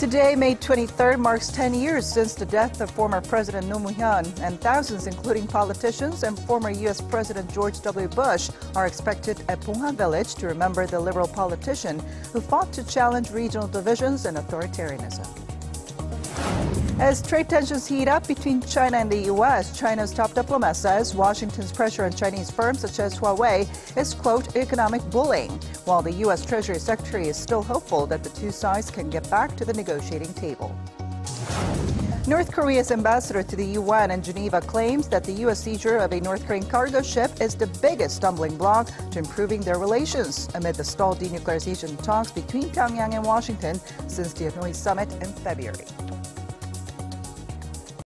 Today, May 23rd, marks 10 years since the death of former President Roh Moo-hyun, and thousands, including politicians and former U.S. President George W. Bush, are expected at Bongha Village to remember the liberal politician who fought to challenge regional divisions and authoritarianism. As trade tensions heat up between China and the U.S., China's top diplomat says Washington's pressure on Chinese firms such as Huawei is, quote, economic bullying, while the U.S. Treasury Secretary is still hopeful that the two sides can get back to the negotiating table. North Korea's ambassador to the UN in Geneva claims that the U.S. seizure of a North Korean cargo ship is the biggest stumbling block to improving their relations amid the stalled denuclearization talks between Pyongyang and Washington since the Hanoi summit in February.